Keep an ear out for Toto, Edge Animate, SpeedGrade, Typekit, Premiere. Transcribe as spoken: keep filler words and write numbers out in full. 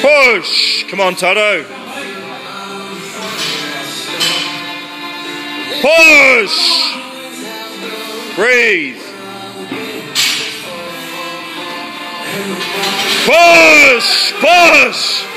Push! Come on, Toto. Push! Breathe. Push! Push!